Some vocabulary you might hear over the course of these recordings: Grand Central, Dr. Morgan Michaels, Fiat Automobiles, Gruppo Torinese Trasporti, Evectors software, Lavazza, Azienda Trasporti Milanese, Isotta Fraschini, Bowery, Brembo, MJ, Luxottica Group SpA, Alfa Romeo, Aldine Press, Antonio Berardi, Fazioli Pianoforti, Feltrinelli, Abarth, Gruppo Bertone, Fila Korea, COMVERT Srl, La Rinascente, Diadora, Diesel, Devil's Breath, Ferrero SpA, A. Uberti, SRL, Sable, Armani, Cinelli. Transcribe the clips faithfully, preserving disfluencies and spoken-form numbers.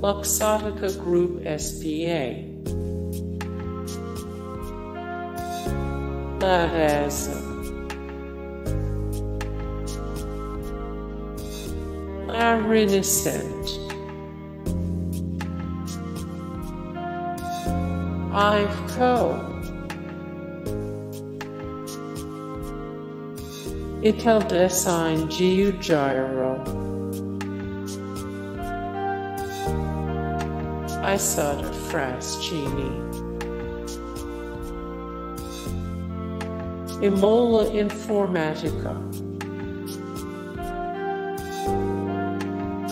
Luxottica Group S P A, Lavazza, La Rinascente, Iveco, Italdesign Giugiaro, Isotta Fraschini, Imola Informatica,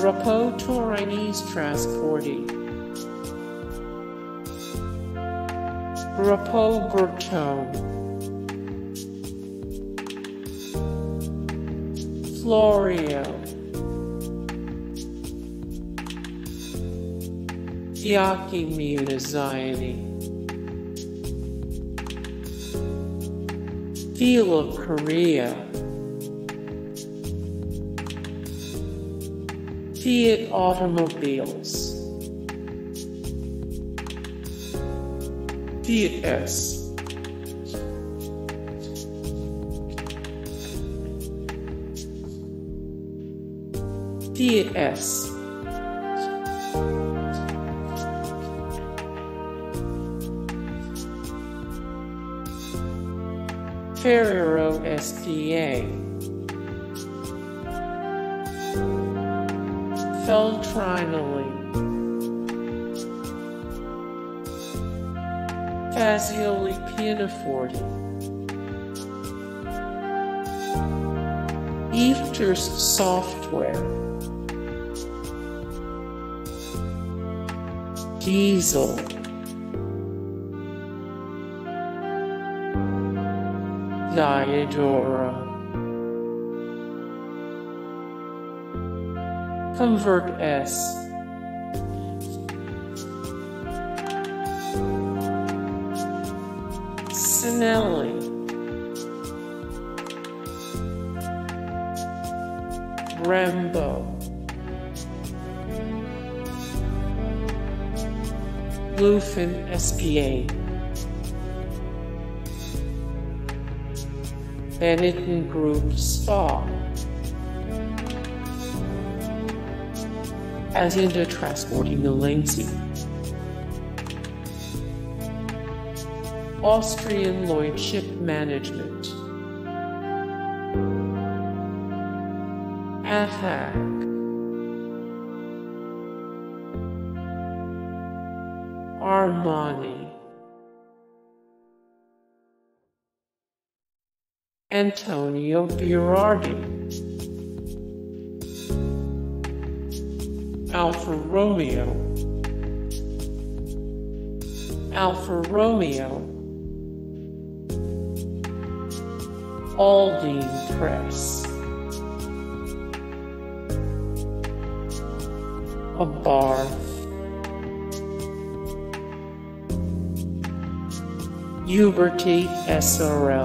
Gruppo Torinese Trasporti, Gruppo Bertone, Florio, Fiocchi Munizioni, Fila Korea, Fiat Automobiles, Fiat S. Fiat S, Ferrero S P A, Feltrinelli, Fazioli Pianoforti, Evectors software, Diesel, Diadora, COMVERT S, Cinelli, Brembo, Blufin S P A, Benetton Group Spa, Azienda Trasporti Milanese, Austrian Lloyd Ship Management, ATHACK, Armani, Antonio Berardi, Alfa Romeo, Alfa Romeo, Aldine Press, Abarth, A. Uberti S R L,